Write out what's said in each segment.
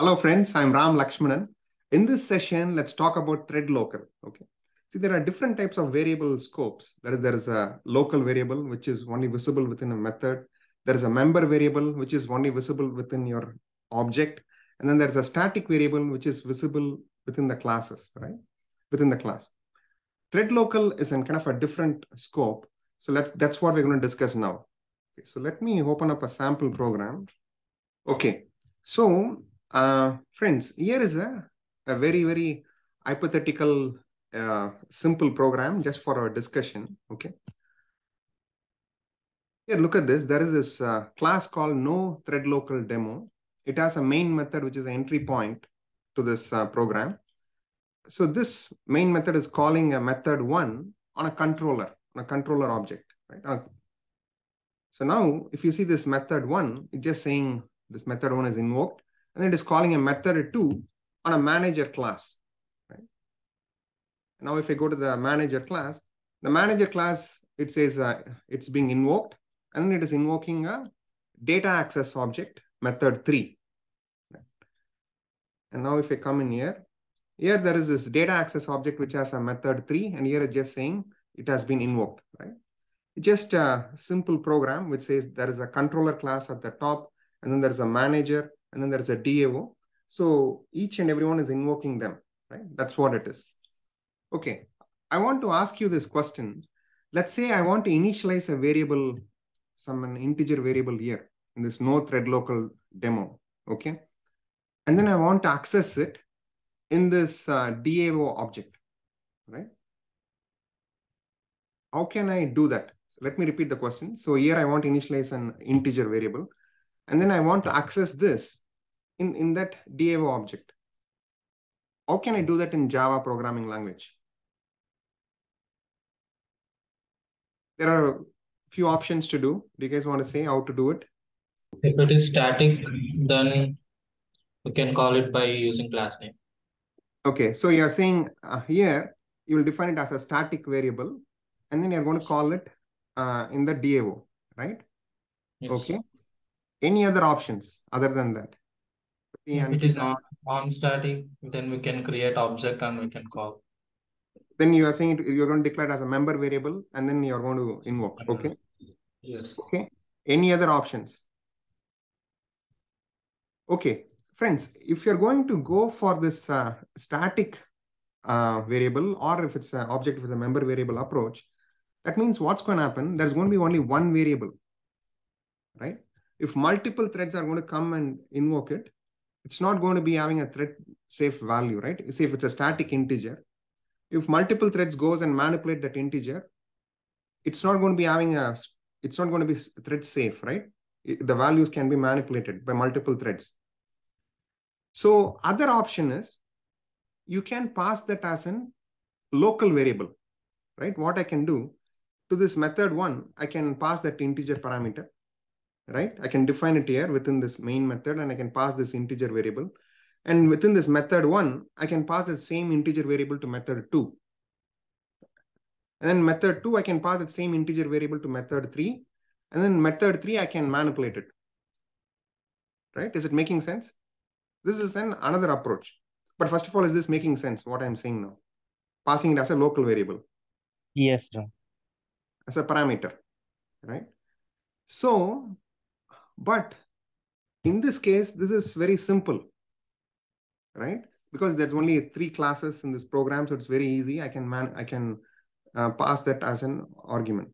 Hello friends, I'm Ram Lakshmanan. In this session, let's talk about ThreadLocal. Okay. See, there are different types of variable scopes. There is a local variable, which is only visible within a method. There is a member variable, which is only visible within your object. And then there's a static variable, which is visible within the classes, right? Within the class. ThreadLocal is in kind of a different scope. So that's what we're going to discuss now. Okay, so let me open up a sample program. Okay, so friends, here is a very, very hypothetical, simple program just for our discussion. Okay. Here, look at this. There is this class called NoThreadLocalDemo. It has a main method, which is an entry point to this program. So this main method is calling a method one on a controller object, right? So now if you see this method one, it's just saying this method one is invoked. And it is calling a method two on a manager class, right? Now, if I go to the manager class, it says it's being invoked, and it is invoking a data access object, method three. Right? And now if I come in here, there is this data access object, which has a method three, and here it's just saying it has been invoked, right? It's just a simple program, which says there is a controller class at the top, and then there's a manager, and then there's a DAO. So each and everyone is invoking them, right? That's what it is. Okay, I want to ask you this question. Let's say I want to initialize a variable, an integer variable here in this NoThreadLocalDemo, okay? And then I want to access it in this DAO object, right? How can I do that? So let me repeat the question. So here I want to initialize an integer variable, and then I want to access this in that DAO object. How can I do that in Java programming language? There are a few options to do. Do you guys want to say how to do it? If it is static, then we can call it by using class name. Okay, so you're saying here, you will define it as a static variable, and then you're going to call it in the DAO, right? Yes. Okay. Any other options other than that? If it is non-static, then we can create object and we can call. Then you are saying you're going to declare it as a member variable, and then you're going to invoke, okay? Yes. Okay. Any other options? Okay. Friends, if you're going to go for this static variable, or if it's an object with a member variable approach, that means what's going to happen? There's going to be only one variable, right? If multiple threads are going to come and invoke it, it's not going to be having a thread safe value, right? Say if it's a static integer, if multiple threads goes and manipulate that integer, it's not going to be having a, it's not going to be thread safe, right? The values can be manipulated by multiple threads. So other option is you can pass that as a local variable, right? What I can do to this method one, I can pass that integer parameter. Right? I can define it here within this main method, and I can pass this integer variable. And within this method one, I can pass that same integer variable to method two. And then method two, I can pass that same integer variable to method three. And then method three, I can manipulate it. Right? Is it making sense? This is then another approach. But first of all, is this making sense, what I'm saying now? Passing it as a local variable. Yes, sir. As a parameter, right? So, but in this case, this is very simple, right? Because there's only three classes in this program, so it's very easy. I can pass that as an argument.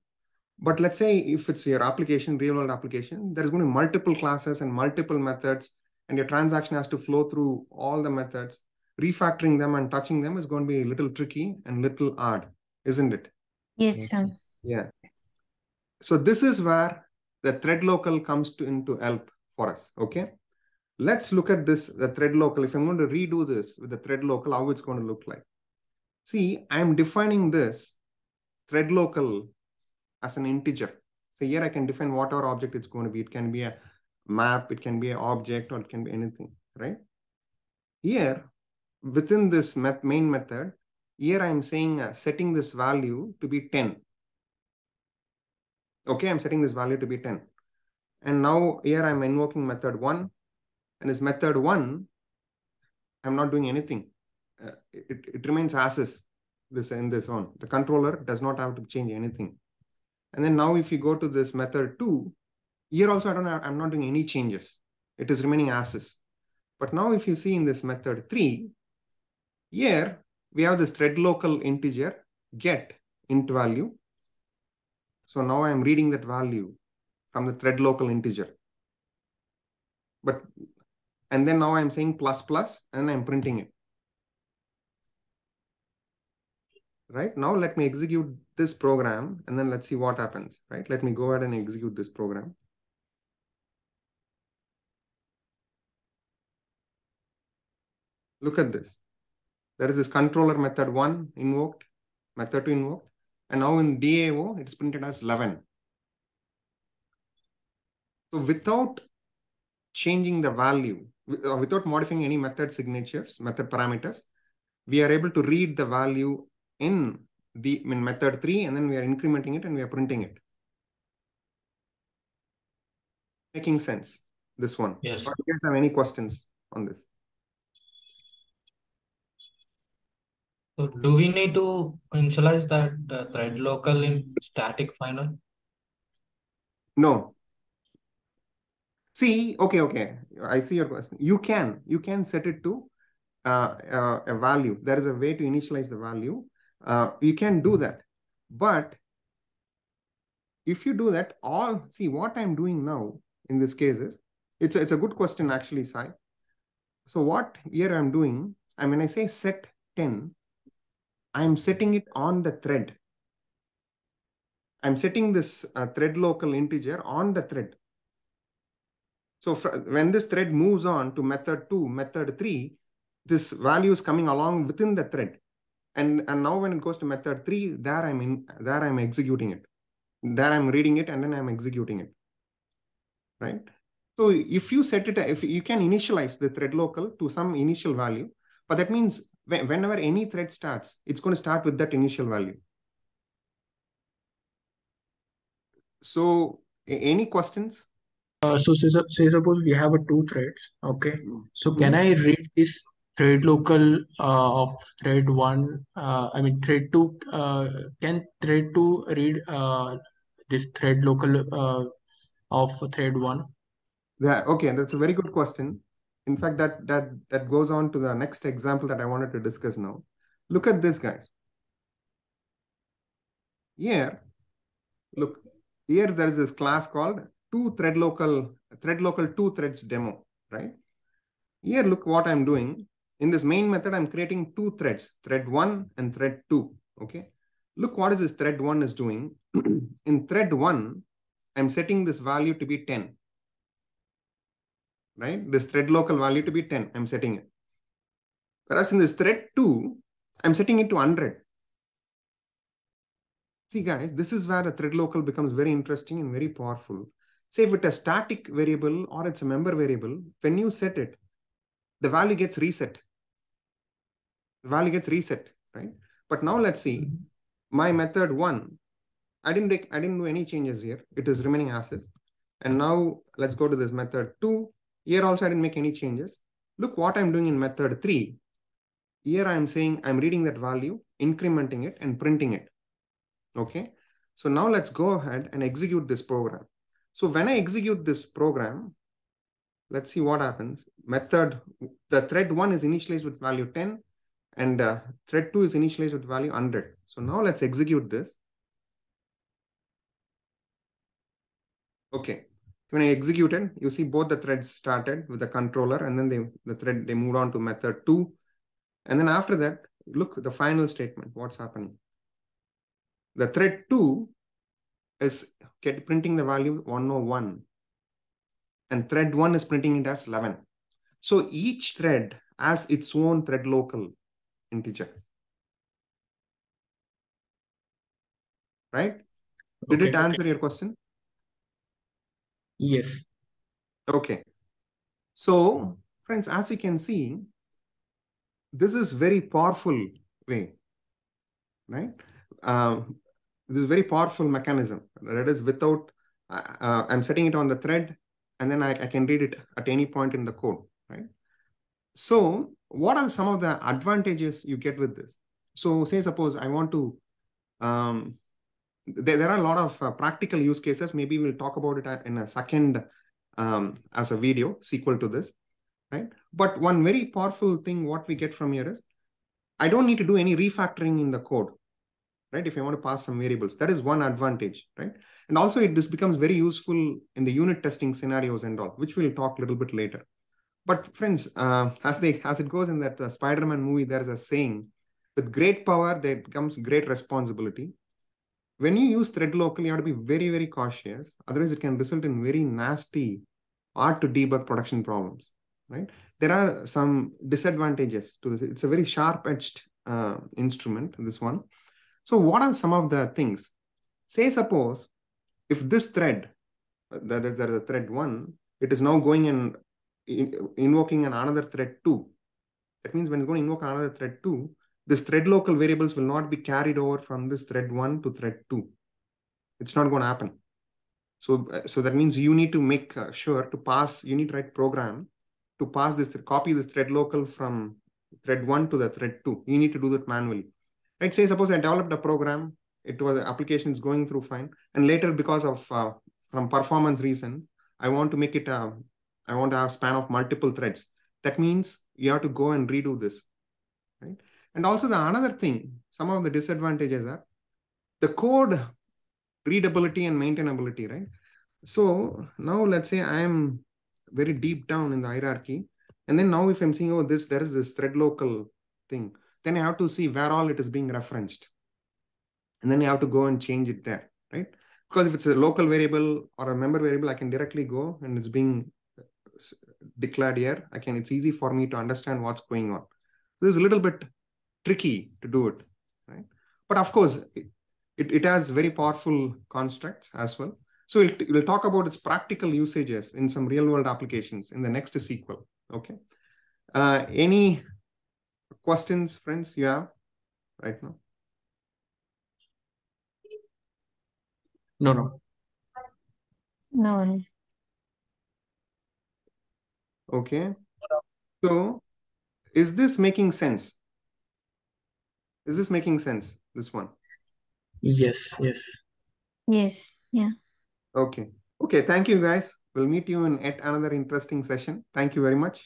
But let's say if it's your application, real world application, there's going to be multiple classes and multiple methods, and your transaction has to flow through all the methods. Refactoring them and touching them is going to be a little tricky and little hard, isn't it? Yes, sir. Yeah. So this is where the ThreadLocal comes into help for us, okay? Let's look at this, the ThreadLocal. If I'm going to redo this with the ThreadLocal, how it's going to look like. See, I'm defining this ThreadLocal as an integer. So here I can define whatever object it's going to be. It can be a map, it can be an object, or it can be anything, right? Here, within this main method, here I'm saying setting this value to be 10. Okay, I'm setting this value to be 10. And now here I'm invoking method one, and this method one I'm not doing anything. It remains as is, this and this on. The controller does not have to change anything. And then now if you go to this method 2, here also I'm not doing any changes. It is remaining as is. But now if you see in this method 3, here we have this thread local integer get int value. So now I'm reading that value from the thread local integer. And then now I'm saying plus plus and I'm printing it. Right now, let me execute this program and then let's see what happens. Right, let me go ahead and execute this program. Look at this. There is this controller method 1 invoked, method 2 invoked, and now in DAO it's printed as 11. So without changing the value, without modifying any method signatures, method parameters, we are able to read the value in method 3, and then we are incrementing it and we are printing it. Making sense, this one? Yes. Do you guys have any questions on this? So do we need to initialize that thread local in static final? No. See, okay. I see your question. You can set it to a value. There is a way to initialize the value. You can do that, but if you do that, see what I'm doing now in this case is, it's a good question actually, Sai. So what here I'm doing, when I say set 10, I'm setting it on the thread. I'm setting this thread local integer on the thread. So when this thread moves on to method 2, method 3, this value is coming along within the thread. And now when it goes to method 3, there I'm executing it. There I'm reading it and then I'm executing it, right? So if you set it, if you can initialize the thread local to some initial value, but that means whenever any thread starts, it's going to start with that initial value. So any questions? So say suppose we have two threads, okay? So can I read this thread local of thread 1, thread 2, can thread 2 read this thread local of thread 1? Yeah, okay, that's a very good question. In fact, that goes on to the next example that I wanted to discuss now. Look at this, guys. Here, look, here there is this class called ThreadLocal2ThreadsDemo, right? Here, look what I'm doing. In this main method, I'm creating two threads, thread 1 and thread 2, okay? Look what is this thread 1 is doing. In thread 1, I'm setting this value to be 10, right? This thread local value to be 10, I'm setting it. Whereas in this thread 2, I'm setting it to 100. See guys, this is where the thread local becomes very interesting and very powerful. Say if it's a static variable or it's a member variable, when you set it, the value gets reset. The value gets reset, right? But now let's see, my method 1, I didn't do any changes here. It is remaining as is. And now let's go to this method 2. Here also I didn't make any changes. Look what I'm doing in method 3. Here I'm saying I'm reading that value, incrementing it and printing it. Okay. So now let's go ahead and execute this program. So when I execute this program, let's see what happens. The thread 1 is initialized with value 10 and thread 2 is initialized with value 100. So now let's execute this. Okay, when I executed, you see both the threads started with the controller and then the thread moved on to method 2. And then after that, look the final statement, what's happening. The thread 2 is printing the value 101. And thread 1 is printing it as 11. So each thread has its own thread local integer. Right? Did it answer your question? Yes. Okay. So, friends, as you can see, this is very powerful way. Right? This is very powerful mechanism. That is without, I'm setting it on the thread. And then I can read it at any point in the code, right? So what are some of the advantages you get with this? So say, suppose I want to, there are a lot of practical use cases. Maybe we'll talk about it in a second as a video sequel to this, right? But one very powerful thing what we get from here is, I don't need to do any refactoring in the code, right? If I want to pass some variables, that is one advantage, right? And also this becomes very useful in the unit testing scenarios and all, which we'll talk a little bit later. But friends, as it goes in that Spider-Man movie, there's a saying, with great power, there comes great responsibility. When you use ThreadLocal, you have to be very, very cautious. Otherwise, it can result in very nasty, hard to debug production problems, right? There are some disadvantages to this. It's a very sharp-edged instrument, this one. So what are some of the things? Say, suppose, if this thread, there is a thread 1, it is now going and invoking another thread 2. That means when it's going to invoke another thread 2, this thread local variables will not be carried over from this thread 1 to thread 2. It's not going to happen. So that means you need to make sure to pass, you need to write program to pass this, copy this thread local from thread 1 to the thread 2. You need to do that manually. Right? Say, suppose I developed a program, it was the application is going through fine. And later, because of from performance reason, I want to make it a, I want to have span of multiple threads. That means you have to go and redo this, right? And also the another thing, some of the disadvantages are the code readability and maintainability, right? So now let's say I'm very deep down in the hierarchy. And then now if I'm seeing, oh, this, there is this thread local thing, then I have to see where all it is being referenced. And then you have to go and change it there, right? Because if it's a local variable or a member variable, I can directly go and it's being declared here. I can, it's easy for me to understand what's going on. This is a little bit tricky to do it, right? But of course, it has very powerful constructs as well. So we'll talk about its practical usages in some real world applications in the next sequel, okay? Any questions, friends, you have right now? No. Okay. So is this making sense? Is this making sense, this one? Yes, yeah. Okay, thank you guys. We'll meet you in yet another interesting session. Thank you very much.